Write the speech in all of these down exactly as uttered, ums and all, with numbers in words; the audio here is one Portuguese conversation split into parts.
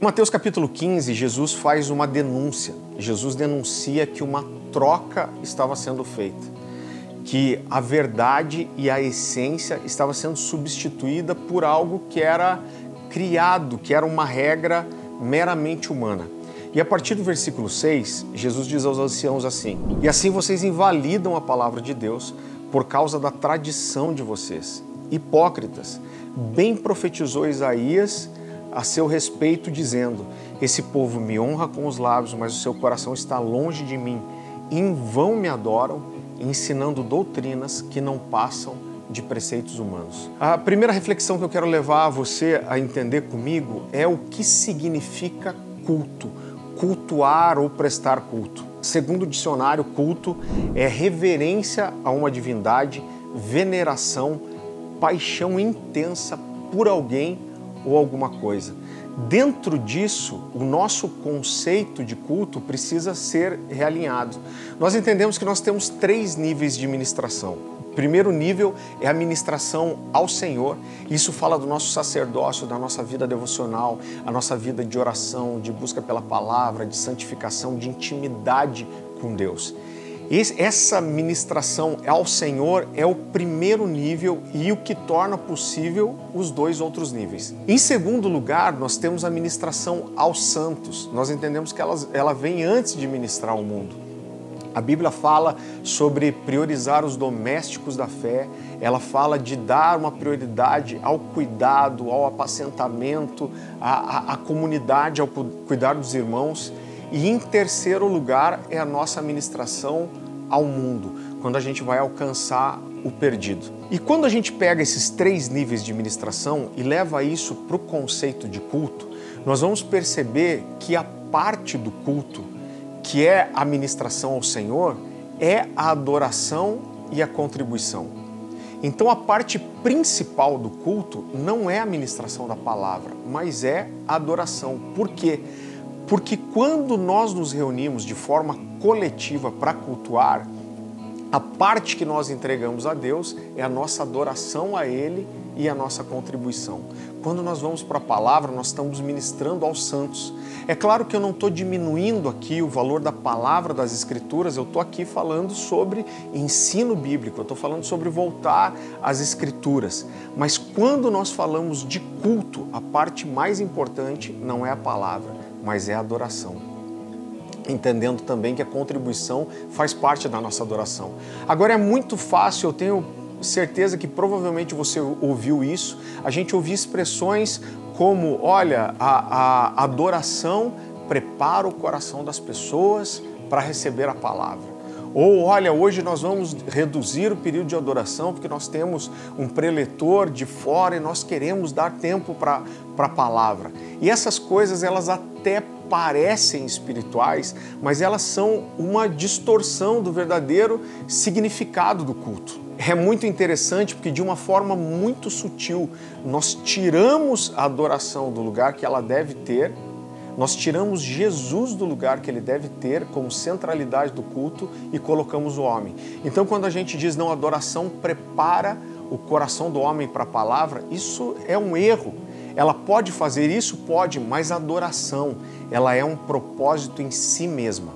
Em Mateus capítulo quinze, Jesus faz uma denúncia. Jesus denuncia que uma troca estava sendo feita, que a verdade e a essência estava sendo substituída por algo que era criado, que era uma regra meramente humana. E a partir do versículo seis, Jesus diz aos anciãos assim: "E assim vocês invalidam a palavra de Deus por causa da tradição de vocês. Hipócritas, bem profetizou Isaías a seu respeito, dizendo: esse povo me honra com os lábios, mas o seu coração está longe de mim. Em vão me adoram, ensinando doutrinas que não passam de preceitos humanos." A primeira reflexão que eu quero levar você a entender comigo é o que significa culto, cultuar ou prestar culto. Segundo o dicionário, culto é reverência a uma divindade, veneração, paixão intensa por alguém ou alguma coisa. Dentro disso, o nosso conceito de culto precisa ser realinhado. Nós entendemos que nós temos três níveis de ministração. O primeiro nível é a ministração ao Senhor. Isso fala do nosso sacerdócio, da nossa vida devocional, a nossa vida de oração, de busca pela palavra, de santificação, de intimidade com Deus. Essa ministração ao Senhor é o primeiro nível e o que torna possível os dois outros níveis. Em segundo lugar, nós temos a ministração aos santos. Nós entendemos que ela, ela vem antes de ministrar ao mundo. A Bíblia fala sobre priorizar os domésticos da fé, ela fala de dar uma prioridade ao cuidado, ao apacentamento, à, à, à comunidade, ao cuidar dos irmãos. E em terceiro lugar é a nossa ministração ao mundo, quando a gente vai alcançar o perdido. E quando a gente pega esses três níveis de ministração e leva isso para o conceito de culto, nós vamos perceber que a parte do culto, que é a ministração ao Senhor, é a adoração e a contribuição. Então a parte principal do culto não é a ministração da palavra, mas é a adoração. Por quê? Porque quando nós nos reunimos de forma coletiva para cultuar, a parte que nós entregamos a Deus é a nossa adoração a Ele e a nossa contribuição. Quando nós vamos para a palavra, nós estamos ministrando aos santos. É claro que eu não estou diminuindo aqui o valor da palavra das Escrituras, eu estou aqui falando sobre ensino bíblico, eu estou falando sobre voltar às Escrituras. Mas quando nós falamos de culto, a parte mais importante não é a palavra, mas é a adoração. Entendendo também que a contribuição faz parte da nossa adoração. Agora é muito fácil, eu tenho certeza que provavelmente você ouviu isso, a gente ouvia expressões como, olha, a, a adoração prepara o coração das pessoas para receber a palavra. Ou, olha, hoje nós vamos reduzir o período de adoração porque nós temos um preletor de fora e nós queremos dar tempo para a palavra. E essas coisas, elas até parecem espirituais, mas elas são uma distorção do verdadeiro significado do culto. É muito interessante porque de uma forma muito sutil nós tiramos a adoração do lugar que ela deve ter, nós tiramos Jesus do lugar que ele deve ter como centralidade do culto e colocamos o homem. Então quando a gente diz, não, a adoração prepara o coração do homem para a palavra, isso é um erro. Ela pode fazer isso? Pode, mas a adoração, ela é um propósito em si mesma.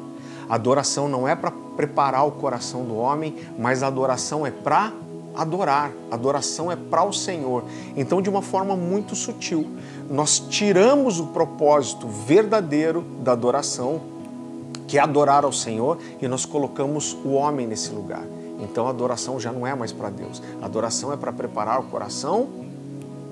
A adoração não é para preparar o coração do homem, mas a adoração é para adorar, a adoração é para o Senhor. Então, de uma forma muito sutil, nós tiramos o propósito verdadeiro da adoração, que é adorar ao Senhor, e nós colocamos o homem nesse lugar. Então, a adoração já não é mais para Deus, a adoração é para preparar o coração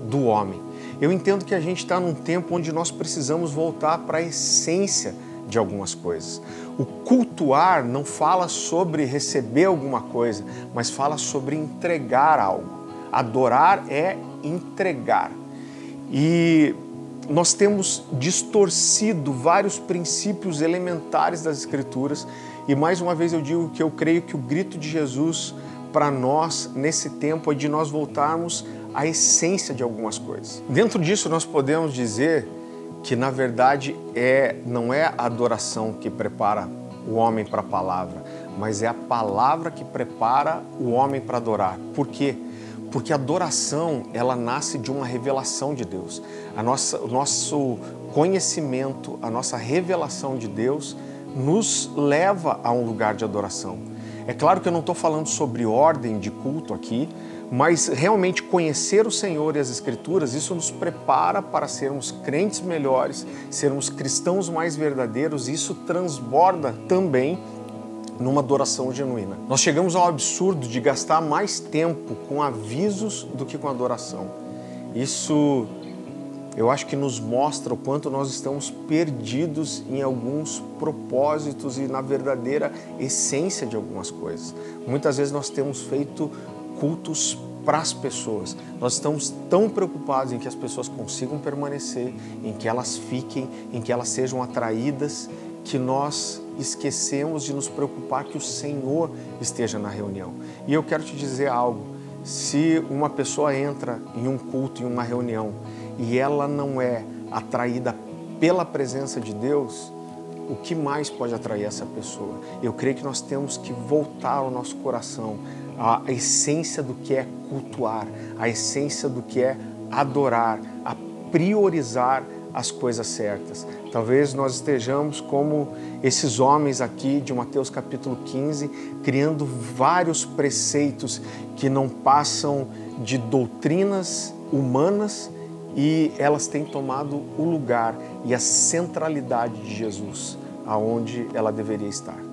do homem. Eu entendo que a gente está num tempo onde nós precisamos voltar para a essência de algumas coisas. O cultuar não fala sobre receber alguma coisa, mas fala sobre entregar algo. Adorar é entregar. E nós temos distorcido vários princípios elementares das Escrituras e mais uma vez eu digo que eu creio que o grito de Jesus para nós nesse tempo é de nós voltarmos à essência de algumas coisas. Dentro disso nós podemos dizer que na verdade é, não é a adoração que prepara o homem para a palavra, mas é a palavra que prepara o homem para adorar. Por quê? Porque a adoração, ela nasce de uma revelação de Deus. A nossa, o nosso conhecimento, a nossa revelação de Deus nos leva a um lugar de adoração. É claro que eu não estou falando sobre ordem de culto aqui, mas realmente conhecer o Senhor e as Escrituras, isso nos prepara para sermos crentes melhores, sermos cristãos mais verdadeiros, e isso transborda também numa adoração genuína. Nós chegamos ao absurdo de gastar mais tempo com avisos do que com adoração. Isso, eu acho que nos mostra o quanto nós estamos perdidos em alguns propósitos e na verdadeira essência de algumas coisas. Muitas vezes nós temos feito cultos para as pessoas. Nós estamos tão preocupados em que as pessoas consigam permanecer, em que elas fiquem, em que elas sejam atraídas, que nós esquecemos de nos preocupar que o Senhor esteja na reunião. E eu quero te dizer algo. Se uma pessoa entra em um culto, em uma reunião, e ela não é atraída pela presença de Deus, o que mais pode atrair essa pessoa? Eu creio que nós temos que voltar ao nosso coração a essência do que é cultuar, a essência do que é adorar, a priorizar as coisas certas. Talvez nós estejamos como esses homens aqui de Mateus capítulo quinze, criando vários preceitos que não passam de doutrinas humanas e elas têm tomado o lugar e a centralidade de Jesus, aonde ela deveria estar.